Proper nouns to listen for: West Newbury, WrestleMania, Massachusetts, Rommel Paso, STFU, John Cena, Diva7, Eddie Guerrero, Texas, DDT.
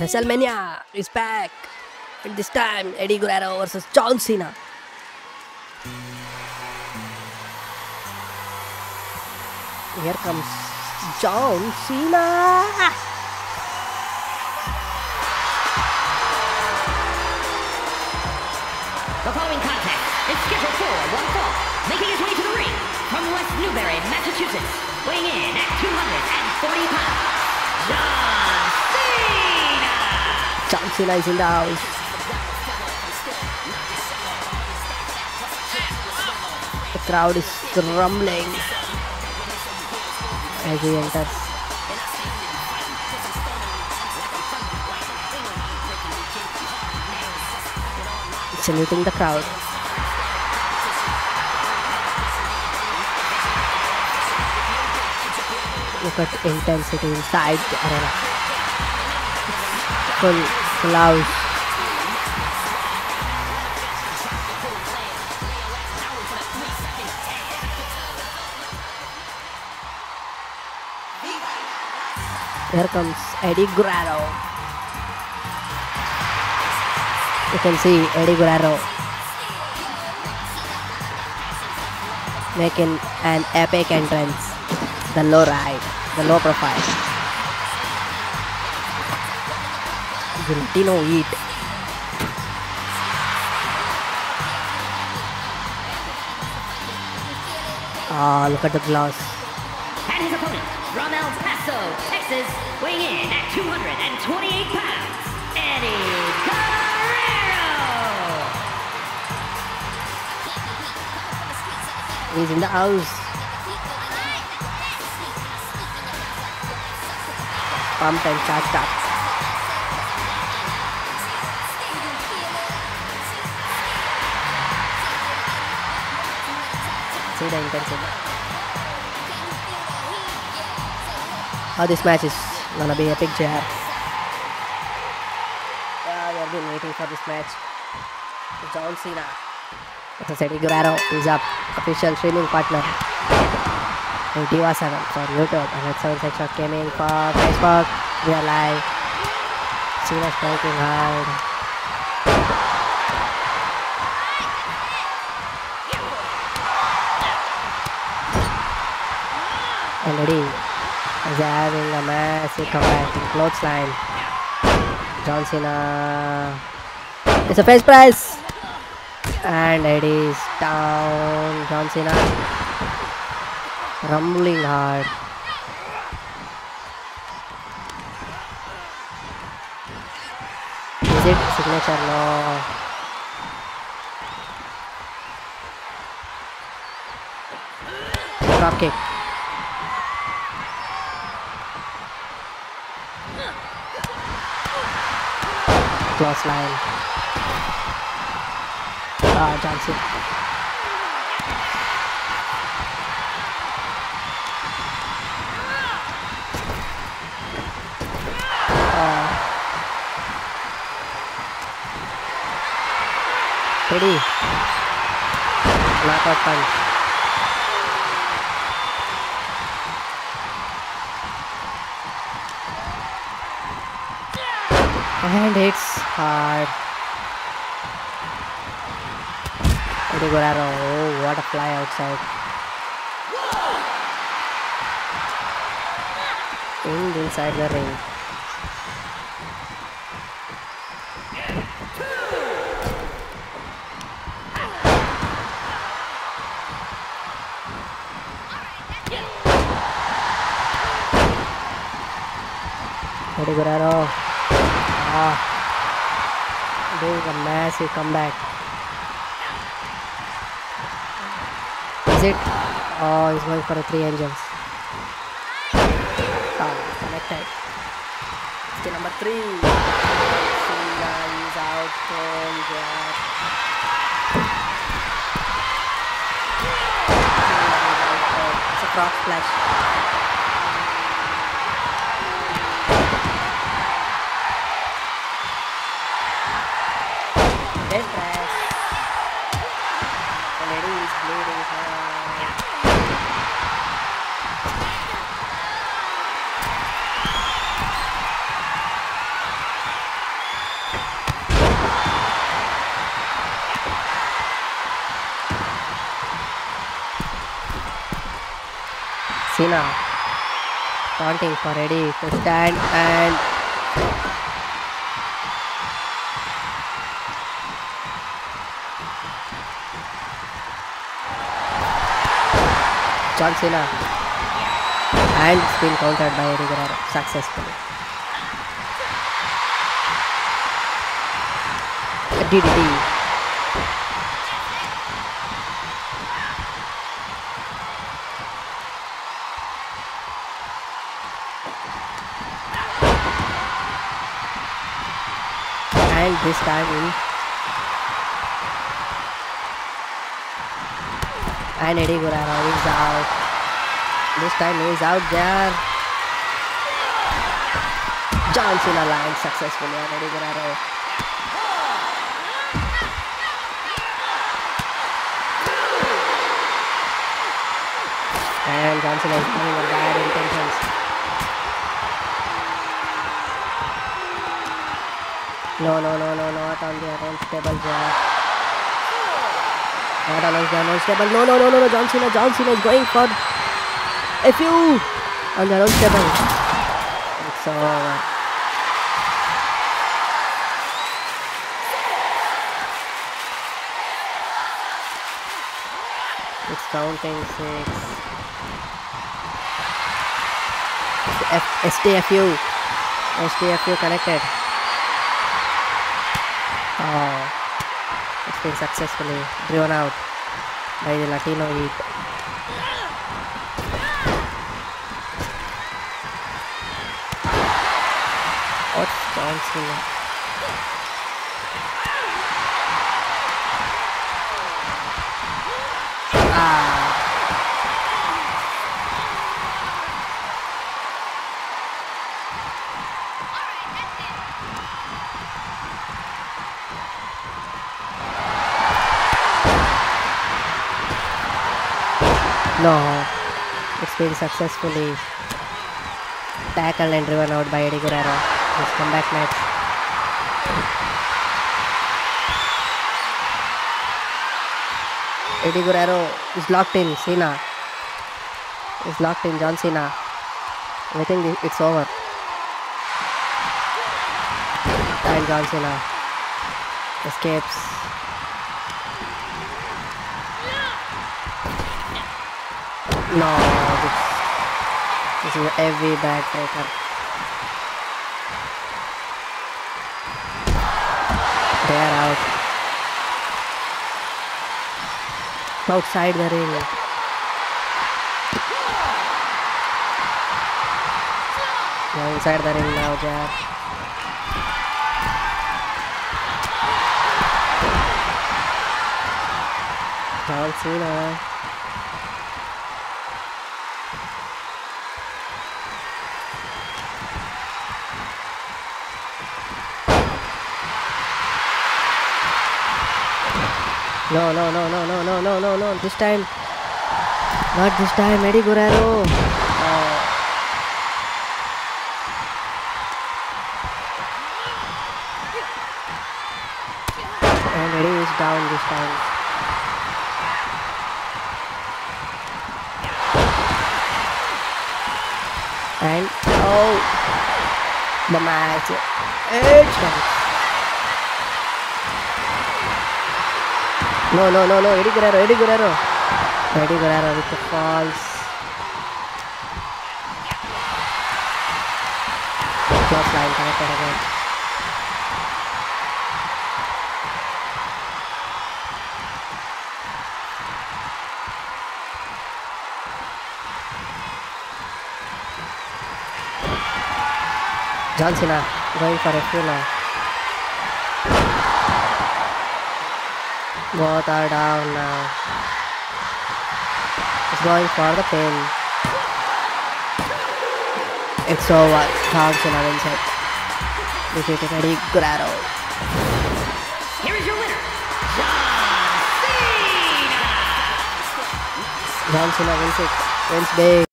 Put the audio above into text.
WrestleMania is back, and this time Eddie Guerrero versus John Cena. Here comes John Cena. The following contest is scheduled for one fall, making his way to the ring from West Newbury, Massachusetts, weighing in at 240 pounds, John Cena. John Cena is in the house. The crowd is rumbling as he enters. Saluting the crowd. Look at intensity inside the arena. Full house. Here comes Eddie Guerrero. You can see Eddie Guerrero making an epic entrance. The low ride, the low profile. Guillotino eat. Ah, look at the glass. And his opponent, Rommel Paso, Texas, weighing in at 228 pounds, Eddie Guerrero! He's in the house. Pumped and charged up. See the intensity. Oh, this match is gonna be a picture. Yeah, we have been waiting for this match. John Cena versus Eddie Guerrero is up. Official streaming partner. Diva7 for YouTube and at 7 gaming for Facebook. We are live. Cena striking hard. And Eddie is having a massive comeback in clothesline. John Cena, it's a face press, and it is down. John Cena rumbling hard. Is it signature? No. Drop kick. Cross line. Ah, John Cena. Pretty. Knockout punch. And it's hard. Eddie Guerrero, oh, what a fly outside. Whoa. Inside the ring. Eddie Guerrero. Doing a massive comeback. Is it? Oh, he's going for the three angels. Connected. Skill number 3. Cena is out from there. It's a cross flash. Dead press. And Eddie is bleeding hard. Cena taunting for Eddie to stand and John Cena, and it's been countered by Eddie Guerrero successfully. A DDT. And this time in and Eddie Guerrero is out. This time he is out there. John Cena lands successfully on Eddie Guerrero. And John Cena is coming with bad intentions. No, not on the announce table there. Not on the announce table. No, John Cena is going for a few on the announce table. It's over. It's counting 6. STFU connected. It's been successfully driven out by the Latino Heat. What's John Cena? No, it's been successfully tackled and driven out by Eddie Guerrero. His comeback match. Eddie Guerrero is locked in. Cena is locked in. John Cena. I think it's over. And John Cena escapes. No, this is a heavy backbreaker. They are out. Outside the ring. They're inside the ring now, Jack. John Cena. No, this time, not this time, Eddie Guerrero. And Eddie is down this time. And, the match, it's No, Eddie Guerrero with the falls. Clothesline connected again. John Cena going for a few now. Both are down now. It's going for the pin. It's over. John Cena wins it. Defeated Eddie Guerrero. Here is your winner, John Cena. John Cena wins it. Wins big.